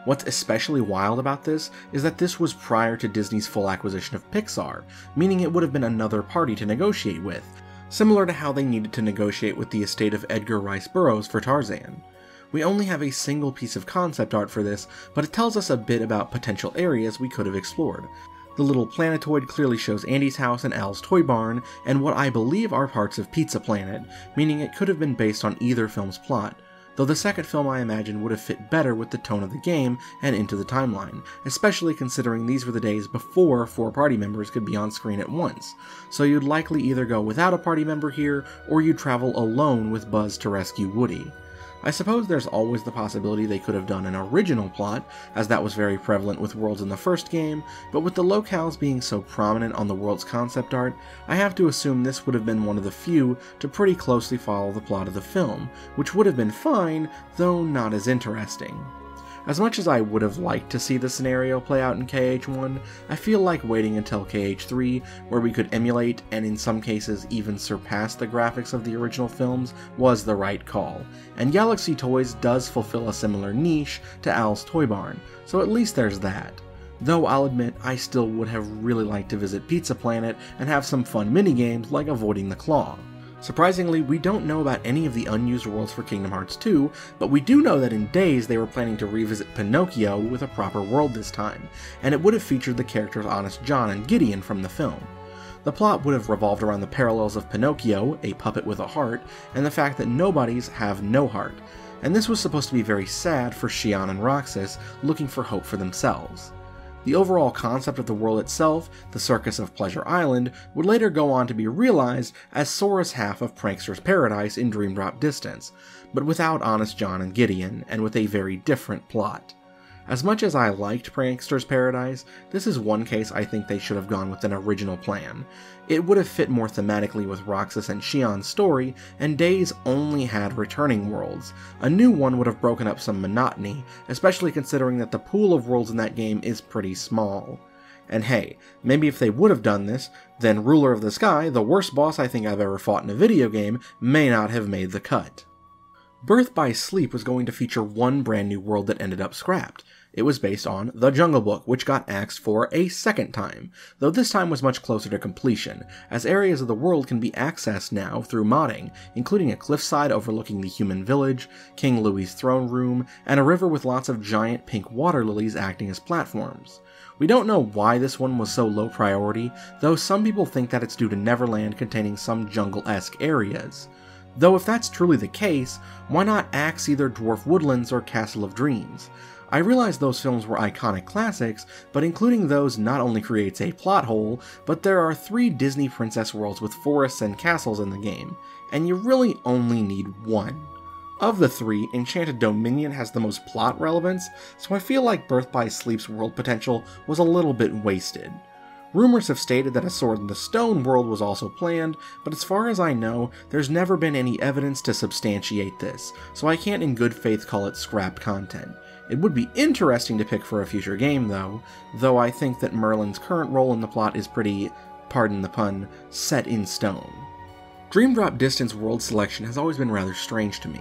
What's especially wild about this is that this was prior to Disney's full acquisition of Pixar, meaning it would have been another party to negotiate with, similar to how they needed to negotiate with the estate of Edgar Rice Burroughs for Tarzan. We only have a single piece of concept art for this, but it tells us a bit about potential areas we could have explored. The little planetoid clearly shows Andy's house and Al's toy barn, and what I believe are parts of Pizza Planet, meaning it could have been based on either film's plot. Though the second film I imagine would have fit better with the tone of the game and into the timeline, especially considering these were the days before four party members could be on screen at once, so you'd likely either go without a party member here, or you'd travel alone with Buzz to rescue Woody. I suppose there's always the possibility they could have done an original plot, as that was very prevalent with worlds in the first game, but with the locales being so prominent on the world's concept art, I have to assume this would have been one of the few to pretty closely follow the plot of the film, which would have been fine, though not as interesting. As much as I would have liked to see the scenario play out in K H one, I feel like waiting until K H three, where we could emulate and in some cases even surpass the graphics of the original films, was the right call, and Galaxy Toys does fulfill a similar niche to Al's Toy Barn, so at least there's that. Though I'll admit I still would have really liked to visit Pizza Planet and have some fun minigames like avoiding the claw. Surprisingly, we don't know about any of the unused worlds for Kingdom Hearts two, but we do know that in Days they were planning to revisit Pinocchio with a proper world this time, and it would have featured the characters Honest John and Gideon from the film. The plot would have revolved around the parallels of Pinocchio, a puppet with a heart, and the fact that nobodies have no heart, and this was supposed to be very sad for Shion and Roxas, looking for hope for themselves. The overall concept of the world itself, the Circus of Pleasure Island, would later go on to be realized as Sora's half of Prankster's Paradise in Dream Drop Distance, but without Honest John and Gideon, and with a very different plot. As much as I liked Prankster's Paradise, this is one case I think they should have gone with an original plan. It would have fit more thematically with Roxas and Shion's story, and Days only had returning worlds. A new one would have broken up some monotony, especially considering that the pool of worlds in that game is pretty small. And hey, maybe if they would have done this, then Ruler of the Sky, the worst boss I think I've ever fought in a video game, may not have made the cut. Birth by Sleep was going to feature one brand new world that ended up scrapped. It was based on The Jungle Book, which got axed for a second time, though this time was much closer to completion, as areas of the world can be accessed now through modding, including a cliffside overlooking the human village, King Louie's throne room, and a river with lots of giant pink water lilies acting as platforms. We don't know why this one was so low priority, though some people think that it's due to Neverland containing some jungle-esque areas. Though if that's truly the case, why not axe either Dwarf Woodlands or Castle of Dreams? I realize those films were iconic classics, but including those not only creates a plot hole, but there are three Disney princess worlds with forests and castles in the game, and you really only need one. Of the three, Enchanted Dominion has the most plot relevance, so I feel like Birth by Sleep's world potential was a little bit wasted. Rumors have stated that a Sword in the Stone world was also planned, but as far as I know, there's never been any evidence to substantiate this, so I can't in good faith call it scrapped content. It would be interesting to pick for a future game though, though I think that Merlin's current role in the plot is pretty, pardon the pun, set in stone. Dream Drop Distance world selection has always been rather strange to me.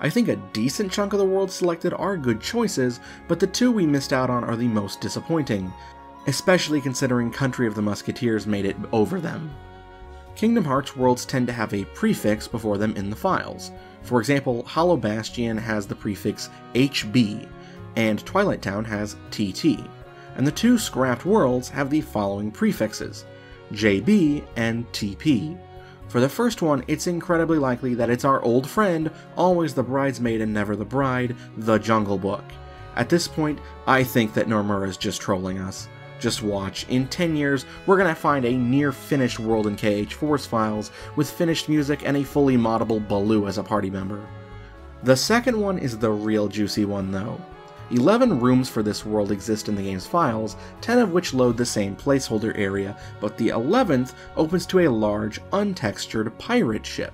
I think a decent chunk of the worlds selected are good choices, but the two we missed out on are the most disappointing, especially considering Country of the Musketeers made it over them. Kingdom Hearts worlds tend to have a prefix before them in the files. For example, Hollow Bastion has the prefix H B, and Twilight Town has T T, and the two scrapped worlds have the following prefixes, J B and T P. For the first one, it's incredibly likely that it's our old friend, always the bridesmaid and never the bride, The Jungle Book. At this point, I think that Nomura's just trolling us. Just watch, in ten years, we're gonna find a near-finished world in K H four's files, with finished music and a fully moddable Baloo as a party member. The second one is the real juicy one, though. eleven rooms for this world exist in the game's files, ten of which load the same placeholder area, but the eleventh opens to a large, untextured pirate ship.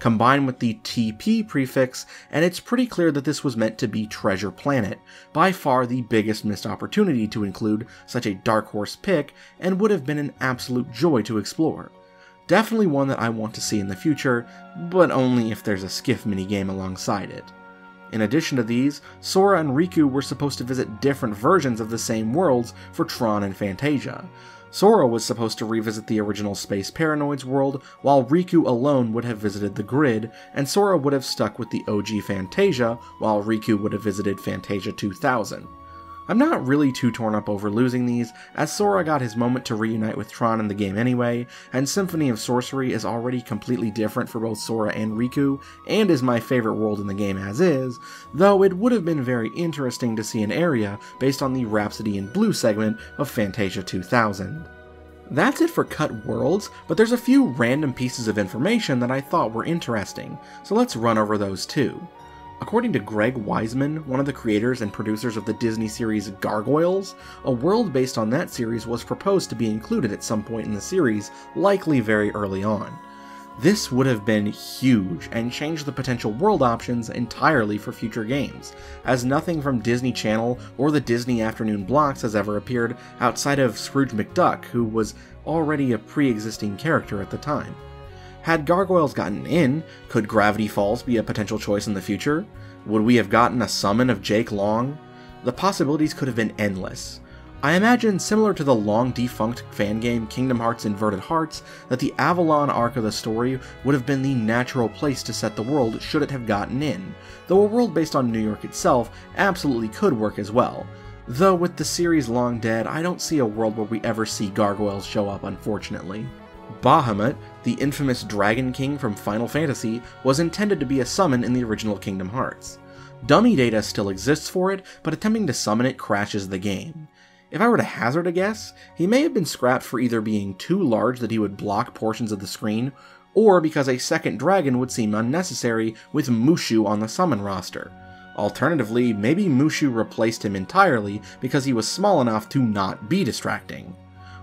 Combined with the T P prefix, and it's pretty clear that this was meant to be Treasure Planet, by far the biggest missed opportunity to include such a dark horse pick, and would have been an absolute joy to explore. Definitely one that I want to see in the future, but only if there's a Skiff minigame alongside it. In addition to these, Sora and Riku were supposed to visit different versions of the same worlds for Tron and Fantasia. Sora was supposed to revisit the original Space Paranoids world, while Riku alone would have visited the Grid, and Sora would have stuck with the O G Fantasia, while Riku would have visited Fantasia two thousand. I'm not really too torn up over losing these, as Sora got his moment to reunite with Tron in the game anyway, and Symphony of Sorcery is already completely different for both Sora and Riku, and is my favorite world in the game as is, though it would have been very interesting to see an area based on the Rhapsody in Blue segment of Fantasia two thousand. That's it for cut worlds, but there's a few random pieces of information that I thought were interesting, so let's run over those too. According to Greg Wiseman, one of the creators and producers of the Disney series Gargoyles, a world based on that series was proposed to be included at some point in the series, likely very early on. This would have been huge and changed the potential world options entirely for future games, as nothing from Disney Channel or the Disney Afternoon blocks has ever appeared outside of Scrooge McDuck, who was already a pre-existing character at the time. Had Gargoyles gotten in, could Gravity Falls be a potential choice in the future? Would we have gotten a summon of Jake Long? The possibilities could have been endless. I imagine, similar to the long-defunct fan game Kingdom Hearts Inverted Hearts, that the Avalon arc of the story would have been the natural place to set the world should it have gotten in, though a world based on New York itself absolutely could work as well. Though with the series long dead, I don't see a world where we ever see Gargoyles show up, unfortunately. Bahamut, the infamous Dragon King from Final Fantasy, was intended to be a summon in the original Kingdom Hearts. Dummy data still exists for it, but attempting to summon it crashes the game. If I were to hazard a guess, he may have been scrapped for either being too large that he would block portions of the screen, or because a second dragon would seem unnecessary with Mushu on the summon roster. Alternatively, maybe Mushu replaced him entirely because he was small enough to not be distracting.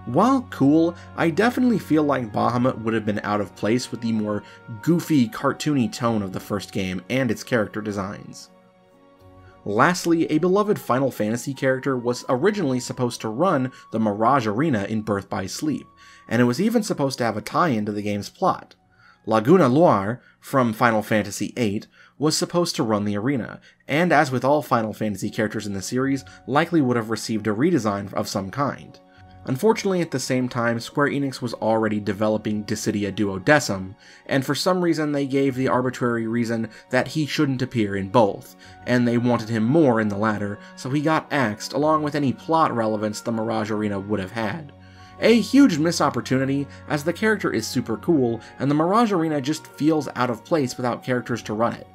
While cool, I definitely feel like Bahamut would have been out of place with the more goofy, cartoony tone of the first game and its character designs. Lastly, a beloved Final Fantasy character was originally supposed to run the Mirage Arena in Birth by Sleep, and it was even supposed to have a tie-in to the game's plot. Laguna Loire, from Final Fantasy eight, was supposed to run the arena, and as with all Final Fantasy characters in the series, likely would have received a redesign of some kind. Unfortunately, at the same time, Square Enix was already developing Dissidia Duodecim, and for some reason they gave the arbitrary reason that he shouldn't appear in both, and they wanted him more in the latter, so he got axed along with any plot relevance the Mirage Arena would have had. A huge missed opportunity, as the character is super cool, and the Mirage Arena just feels out of place without characters to run it.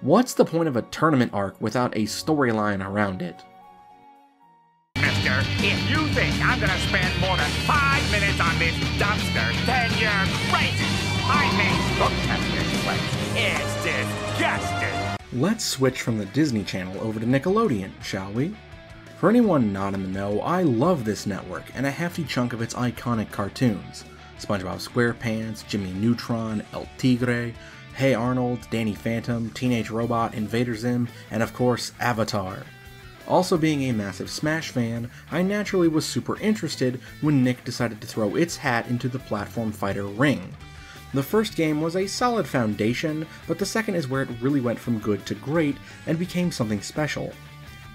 What's the point of a tournament arc without a storyline around it? If you think I'm gonna spend more than five minutes on this dumpster, then you're crazy! I may look at this place. It's disgusting! Let's switch from the Disney Channel over to Nickelodeon, shall we? For anyone not in the know, I love this network and a hefty chunk of its iconic cartoons. SpongeBob SquarePants, Jimmy Neutron, El Tigre, Hey Arnold, Danny Phantom, Teenage Robot, Invader Zim, and of course, Avatar. Also being a massive Smash fan, I naturally was super interested when Nick decided to throw its hat into the platform fighter Ring. The first game was a solid foundation, but the second is where it really went from good to great and became something special.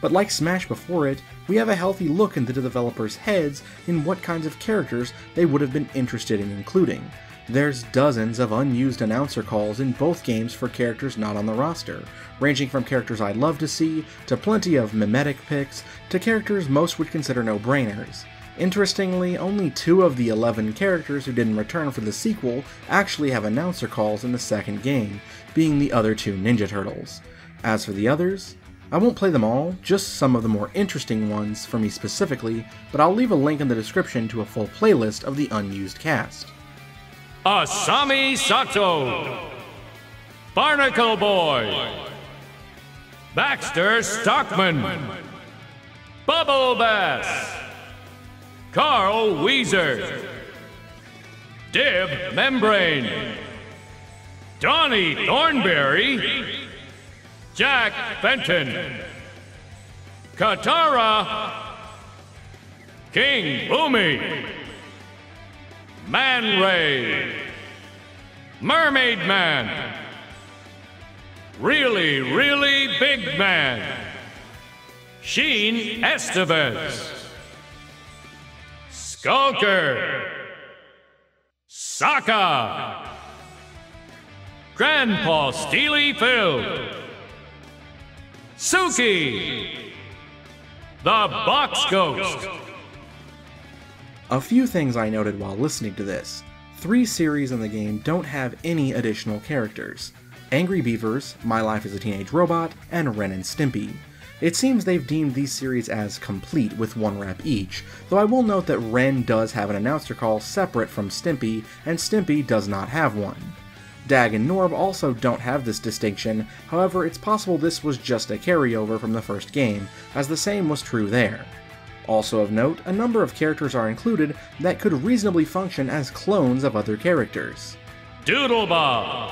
But like Smash before it, we have a healthy look into the developers' heads in what kinds of characters they would have been interested in including, There's dozens of unused announcer calls in both games for characters not on the roster, ranging from characters I'd love to see, to plenty of mimetic picks, to characters most would consider no-brainers. Interestingly, only two of the eleven characters who didn't return for the sequel actually have announcer calls in the second game, being the other two Ninja Turtles. As for the others, I won't play them all, just some of the more interesting ones for me specifically, but I'll leave a link in the description to a full playlist of the unused cast. Asami Sato, Barnacle Boy, Baxter Stockman, Bubble Bass, Carl Weezer, Dib Membrane, Donnie Thornberry, Jack Fenton, Katara, King Boomy, Man Ray, Mermaid Man, Really Really Big Man, Sheen Estevez, Skulker, Sokka, Grandpa Steely Phil, Suki, the Box Ghost. A few things I noted while listening to this. Three series in the game don't have any additional characters: Angry Beavers, My Life as a Teenage Robot, and Ren and Stimpy. It seems they've deemed these series as complete with one rep each, though I will note that Ren does have an announcer call separate from Stimpy, and Stimpy does not have one. Dag and Norb also don't have this distinction, however it's possible this was just a carryover from the first game, as the same was true there. Also of note, a number of characters are included that could reasonably function as clones of other characters. Doodlebob,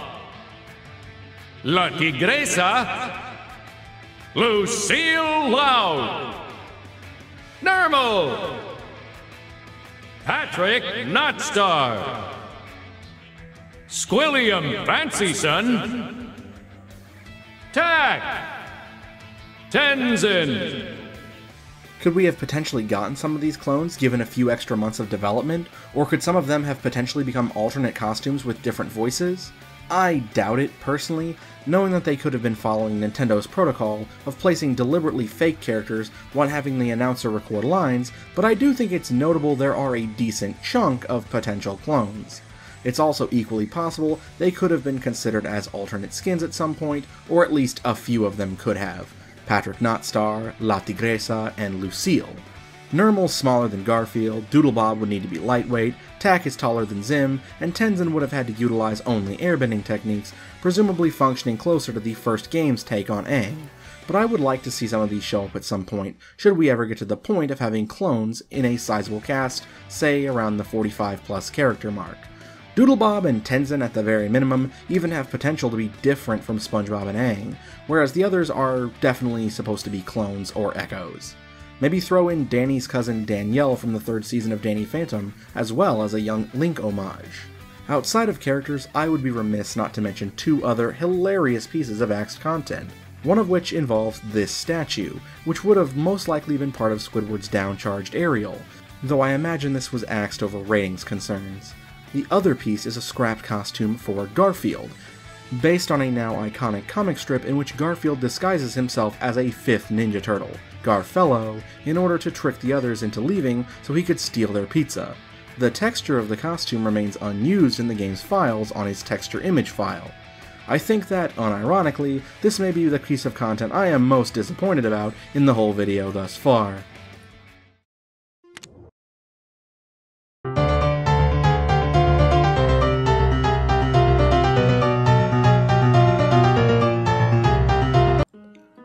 La Tigresa, Lucille Lau, Nermal, Patrick Notstar, Squilliam Fancyson, Tack, Tenzin. Could we have potentially gotten some of these clones given a few extra months of development, or could some of them have potentially become alternate costumes with different voices? I doubt it, personally, knowing that they could have been following Nintendo's protocol of placing deliberately fake characters while having the announcer record lines, but I do think it's notable there are a decent chunk of potential clones. It's also equally possible they could have been considered as alternate skins at some point, or at least a few of them could have. Patrick Notstar, La Tigresa, and Lucille. Nermal's smaller than Garfield, Doodlebob would need to be lightweight, Tack is taller than Zim, and Tenzin would have had to utilize only airbending techniques, presumably functioning closer to the first game's take on Aang. But I would like to see some of these show up at some point, should we ever get to the point of having clones in a sizable cast, say around the forty-five plus character mark. Doodlebob and Tenzin at the very minimum even have potential to be different from SpongeBob and Aang, whereas the others are definitely supposed to be clones or echoes. Maybe throw in Danny's cousin Danielle from the third season of Danny Phantom, as well as a young Link homage. Outside of characters, I would be remiss not to mention two other hilarious pieces of Axed content, one of which involves this statue, which would have most likely been part of Squidward's downcharged aerial, though I imagine this was axed over ratings concerns. The other piece is a scrapped costume for Garfield, based on a now iconic comic strip in which Garfield disguises himself as a fifth Ninja Turtle, Garfello, in order to trick the others into leaving so he could steal their pizza. The texture of the costume remains unused in the game's files on its texture image file. I think that, unironically, this may be the piece of content I am most disappointed about in the whole video thus far.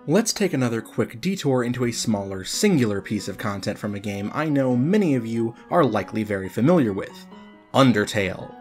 Let's take another quick detour into a smaller, singular piece of content from a game I know many of you are likely very familiar with, Undertale.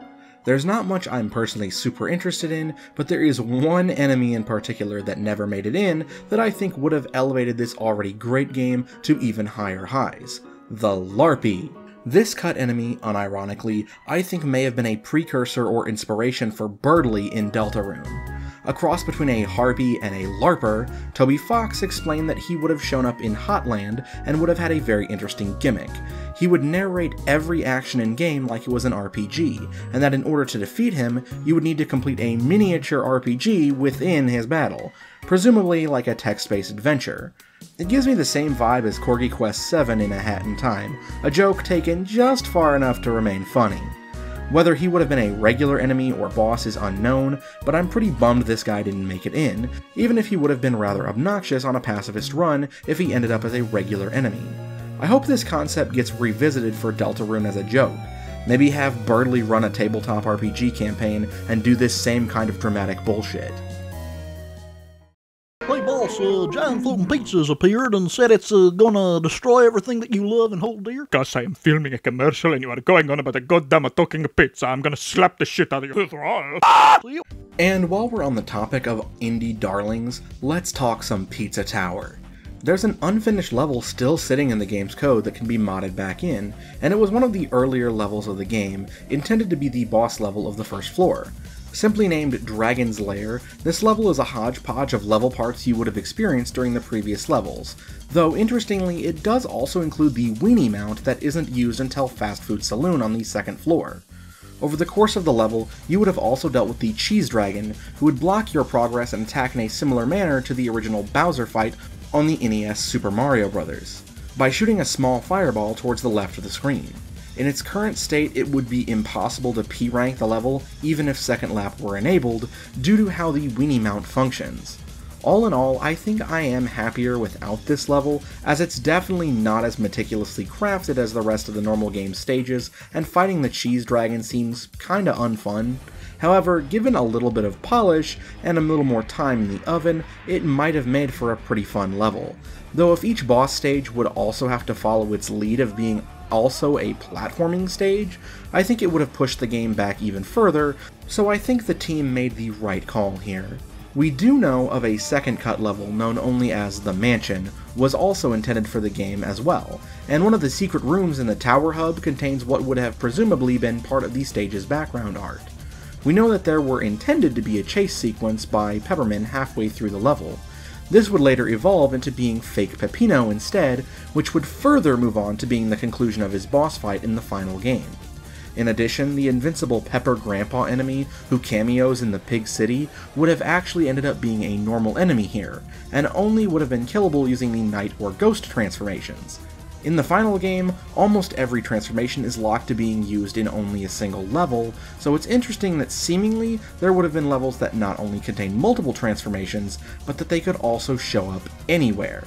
There's not much I'm personally super interested in, but there is one enemy in particular that never made it in that I think would have elevated this already great game to even higher highs, the Larpy. This cut enemy, unironically, I think may have been a precursor or inspiration for Birdly in Deltarune. a cross between a Harpy and a LARPer, Toby Fox explained that he would have shown up in Hotland and would have had a very interesting gimmick. He would narrate every action in-game like it was an R P G, and that in order to defeat him, you would need to complete a miniature R P G within his battle, presumably like a text-based adventure. It gives me the same vibe as Corgi Quest seven in A Hat in Time, a joke taken just far enough to remain funny. Whether he would have been a regular enemy or boss is unknown, but I'm pretty bummed this guy didn't make it in, even if he would have been rather obnoxious on a pacifist run if he ended up as a regular enemy. I hope this concept gets revisited for Deltarune as a joke. Maybe have Birdly run a tabletop R P G campaign and do this same kind of dramatic bullshit. Hey boss, uh, Giant Floating Pizza's appeared and said it's uh, gonna destroy everything that you love and hold dear. Cause I am filming a commercial and you are going on about a goddamn talking pizza. I'm gonna slap the shit out of your ah! And while we're on the topic of indie darlings, let's talk some Pizza Tower. There's an unfinished level still sitting in the game's code that can be modded back in, and it was one of the earlier levels of the game, intended to be the boss level of the first floor. Simply named Dragon's Lair, this level is a hodgepodge of level parts you would have experienced during the previous levels, though interestingly it does also include the weenie mount that isn't used until Fast Food Saloon on the second floor. Over the course of the level, you would have also dealt with the Cheese Dragon, who would block your progress and attack in a similar manner to the original Bowser fight on the N E S Super Mario Bros. By shooting a small fireball towards the left of the screen. In its current state, it would be impossible to P-rank the level, even if second lap were enabled, due to how the weenie mount functions. All in all, I think I am happier without this level, as it's definitely not as meticulously crafted as the rest of the normal game stages, and fighting the Cheese Dragon seems kinda unfun. However, given a little bit of polish and a little more time in the oven, it might have made for a pretty fun level. Though if each boss stage would also have to follow its lead of being also a platforming stage, I think it would have pushed the game back even further, so I think the team made the right call here. We do know of a second cut level known only as the Mansion, was also intended for the game as well, and one of the secret rooms in the Tower Hub contains what would have presumably been part of the stage's background art. We know that there were intended to be a chase sequence by Peppermint halfway through the level. This would later evolve into being fake Peppino instead, which would further move on to being the conclusion of his boss fight in the final game. In addition, the invincible Pepper Grandpa enemy, who cameos in the Pig City, would have actually ended up being a normal enemy here, and only would have been killable using the Knight or Ghost transformations. In the final game, almost every transformation is locked to being used in only a single level, so it's interesting that seemingly there would have been levels that not only contain multiple transformations, but that they could also show up anywhere.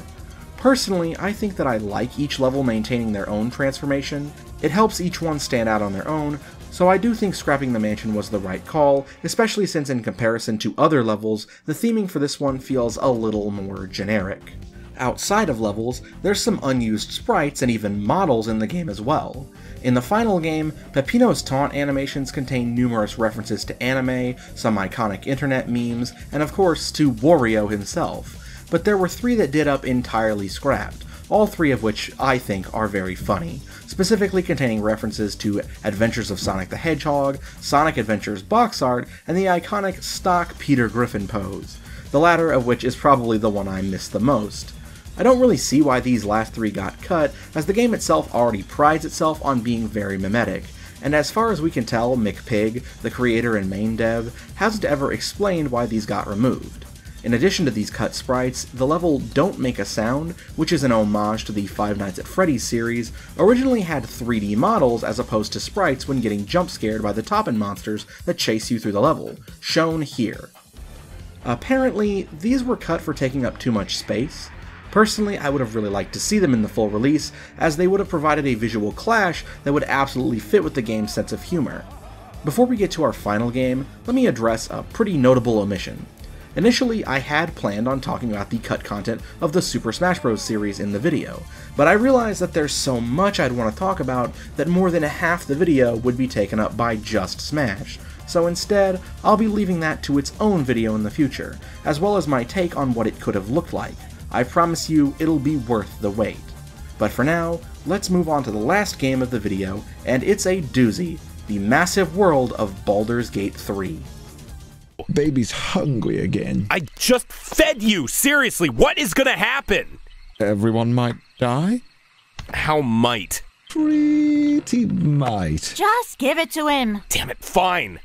Personally, I think that I like each level maintaining their own transformation. It helps each one stand out on their own, so I do think scrapping the mansion was the right call, especially since in comparison to other levels, the theming for this one feels a little more generic. Outside of levels, there's some unused sprites and even models in the game as well. In the final game, Peppino's taunt animations contain numerous references to anime, some iconic internet memes, and of course to Wario himself, but there were three that did up entirely scrapped, all three of which I think are very funny, specifically containing references to Adventures of Sonic the Hedgehog, Sonic Adventures box art, and the iconic stock Peter Griffin pose, the latter of which is probably the one I miss the most. I don't really see why these last three got cut, as the game itself already prides itself on being very mimetic, and as far as we can tell, McPig, the creator and main dev, hasn't ever explained why these got removed. In addition to these cut sprites, the level Don't Make a Sound, which is an homage to the Five Nights at Freddy's series, originally had three D models as opposed to sprites when getting jumpscared by the Toppin monsters that chase you through the level, shown here. Apparently, these were cut for taking up too much space. Personally, I would have really liked to see them in the full release, as they would have provided a visual clash that would absolutely fit with the game's sense of humor. Before we get to our final game, let me address a pretty notable omission. Initially, I had planned on talking about the cut content of the Super Smash Bros. Series in the video, but I realized that there's so much I'd want to talk about that more than half the video would be taken up by just Smash. So instead, I'll be leaving that to its own video in the future, as well as my take on what it could have looked like. I promise you, it'll be worth the wait. But for now, let's move on to the last game of the video, and it's a doozy, the massive world of Baldur's Gate three. Baby's hungry again. I just fed you! Seriously, what is gonna happen? Everyone might die? How might? Pretty might. Just give it to him. Damn it, fine.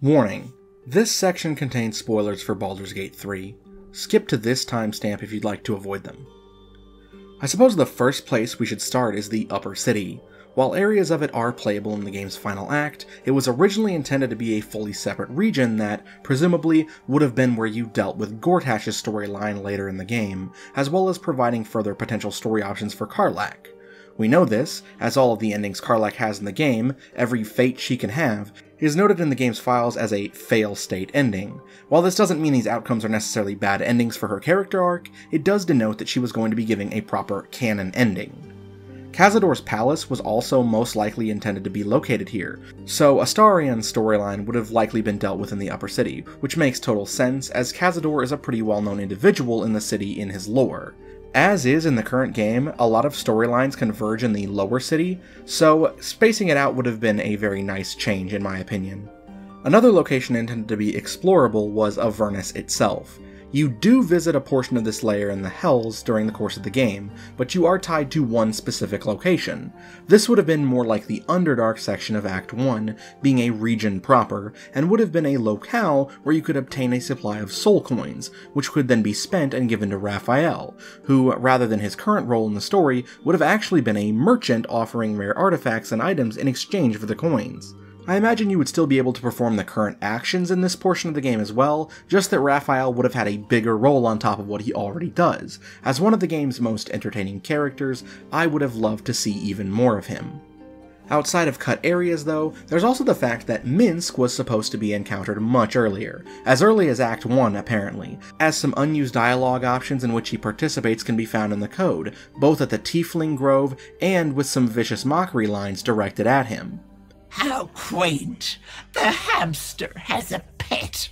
Warning. This section contains spoilers for Baldur's Gate three. Skip to this timestamp if you'd like to avoid them. I suppose the first place we should start is the Upper City. While areas of it are playable in the game's final act, it was originally intended to be a fully separate region that, presumably, would have been where you dealt with Gortash's storyline later in the game, as well as providing further potential story options for Karlak. We know this, as all of the endings Karlak has in the game, every fate she can have, is noted in the game's files as a fail state ending. While this doesn't mean these outcomes are necessarily bad endings for her character arc, it does denote that she was going to be giving a proper canon ending. Cazador's palace was also most likely intended to be located here, so Astarian's storyline would have likely been dealt with in the Upper City, which makes total sense as Cazador is a pretty well-known individual in the city in his lore. As is in the current game, a lot of storylines converge in the Lower City, so spacing it out would have been a very nice change in my opinion. Another location intended to be explorable was Avernus itself. You do visit a portion of this layer in the Hells during the course of the game, but you are tied to one specific location. This would have been more like the Underdark section of Act one, being a region proper, and would have been a locale where you could obtain a supply of soul coins, which could then be spent and given to Raphael, who, rather than his current role in the story, would have actually been a merchant offering rare artifacts and items in exchange for the coins. I imagine you would still be able to perform the current actions in this portion of the game as well, just that Raphael would have had a bigger role on top of what he already does. As one of the game's most entertaining characters, I would have loved to see even more of him. Outside of cut areas though, there's also the fact that Minsk was supposed to be encountered much earlier, as early as Act one apparently, as some unused dialogue options in which he participates can be found in the code, both at the Tiefling Grove and with some vicious mockery lines directed at him. How quaint! The hamster has a pet!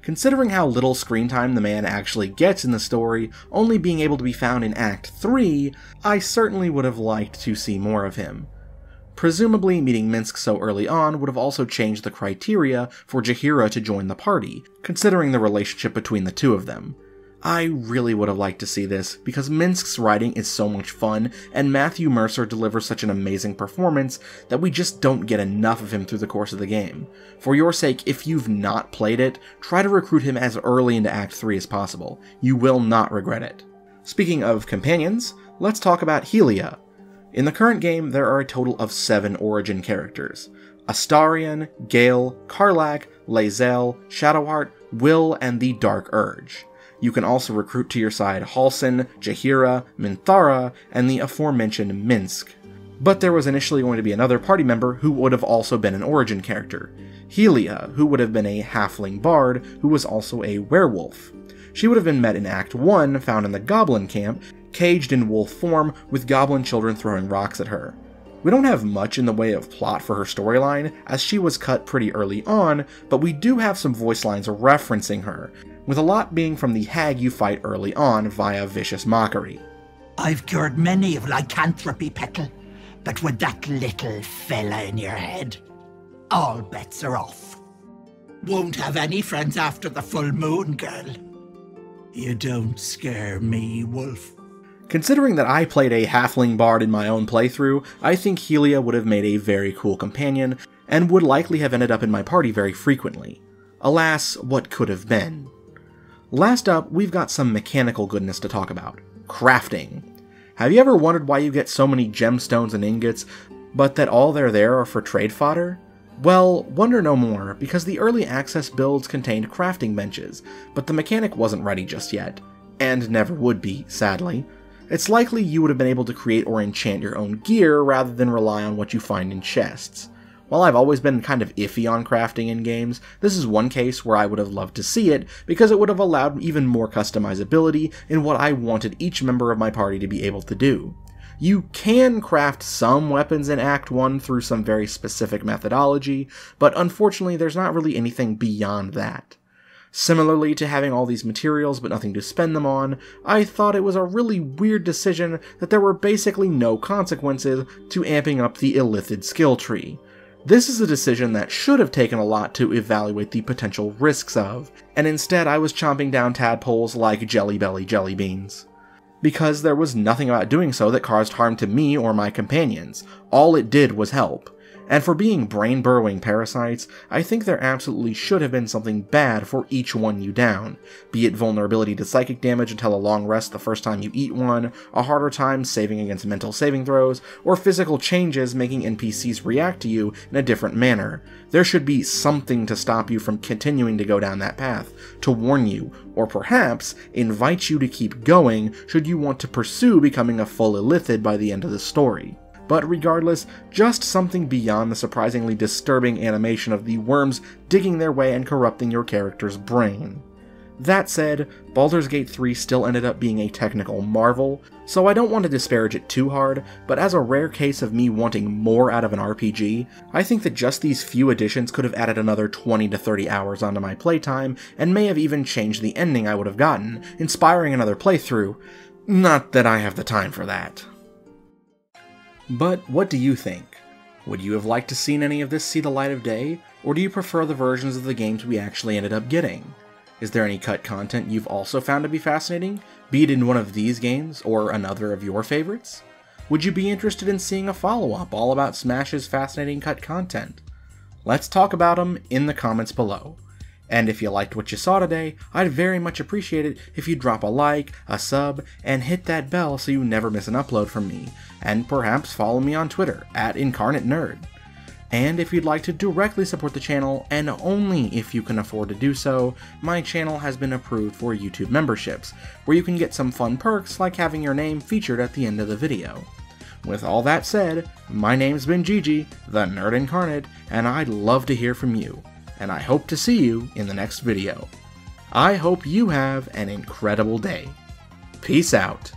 Considering how little screen time the man actually gets in the story, only being able to be found in Act three, I certainly would have liked to see more of him. Presumably, meeting Minsk so early on would have also changed the criteria for Jahira to join the party, considering the relationship between the two of them. I really would have liked to see this, because Minsk's writing is so much fun, and Matthew Mercer delivers such an amazing performance that we just don't get enough of him through the course of the game. For your sake, if you've not played it, try to recruit him as early into Act three as possible. You will not regret it. Speaking of companions, let's talk about Helia. In the current game, there are a total of seven origin characters. Astarian, Gale, Karlak, Lae'zel, Shadowheart, Will, and the Dark Urge. You can also recruit to your side Halsin, Jahira, Minthara, and the aforementioned Minsk. But there was initially going to be another party member who would have also been an origin character, Helia, who would have been a halfling bard who was also a werewolf. She would have been met in Act one, found in the goblin camp, caged in wolf form, with goblin children throwing rocks at her. We don't have much in the way of plot for her storyline, as she was cut pretty early on, but we do have some voice lines referencing her, with a lot being from the hag you fight early on via vicious mockery. I've cured many of lycanthropy, Petal, but with that little fella in your head, all bets are off. Won't have any friends after the full moon, girl. You don't scare me, wolf. Considering that I played a halfling bard in my own playthrough, I think Helia would have made a very cool companion, and would likely have ended up in my party very frequently. Alas, what could have been. Last up, we've got some mechanical goodness to talk about. Crafting. Have you ever wondered why you get so many gemstones and ingots, but that all they're there are for trade fodder? Well, wonder no more, because the early access builds contained crafting benches, but the mechanic wasn't ready just yet. And never would be, sadly. It's likely you would have been able to create or enchant your own gear rather than rely on what you find in chests. While I've always been kind of iffy on crafting in games, this is one case where I would have loved to see it, because it would have allowed even more customizability in what I wanted each member of my party to be able to do. You can craft some weapons in Act one through some very specific methodology, but unfortunately there's not really anything beyond that. Similarly to having all these materials but nothing to spend them on, I thought it was a really weird decision that there were basically no consequences to amping up the Illithid skill tree. This is a decision that should have taken a lot to evaluate the potential risks of, and instead I was chomping down tadpoles like Jelly Belly jelly beans. Because there was nothing about doing so that caused harm to me or my companions. All it did was help. And for being brain-burrowing parasites, I think there absolutely should have been something bad for each one you down, be it vulnerability to psychic damage until a long rest the first time you eat one, a harder time saving against mental saving throws, or physical changes making N P Cs react to you in a different manner. There should be something to stop you from continuing to go down that path, to warn you, or perhaps invite you to keep going should you want to pursue becoming a full illithid by the end of the story. But regardless, just something beyond the surprisingly disturbing animation of the worms digging their way and corrupting your character's brain. That said, Baldur's Gate three still ended up being a technical marvel, so I don't want to disparage it too hard, but as a rare case of me wanting more out of an R P G, I think that just these few additions could have added another twenty to thirty hours onto my playtime, and may have even changed the ending I would have gotten, inspiring another playthrough. Not that I have the time for that. But what do you think? Would you have liked to seen any of this see the light of day, or do you prefer the versions of the games we actually ended up getting? Is there any cut content you've also found to be fascinating, be it in one of these games or another of your favorites? Would you be interested in seeing a follow-up all about Smash's fascinating cut content? Let's talk about them in the comments below. And if you liked what you saw today, I'd very much appreciate it if you drop a like, a sub, and hit that bell so you never miss an upload from me, and perhaps follow me on Twitter, at Incarnate Nerd. And if you'd like to directly support the channel, and only if you can afford to do so, my channel has been approved for YouTube memberships, where you can get some fun perks like having your name featured at the end of the video. With all that said, my name's been Gigi, the Nerd Incarnate, and I'd love to hear from you. And I hope to see you in the next video. I hope you have an incredible day. Peace out.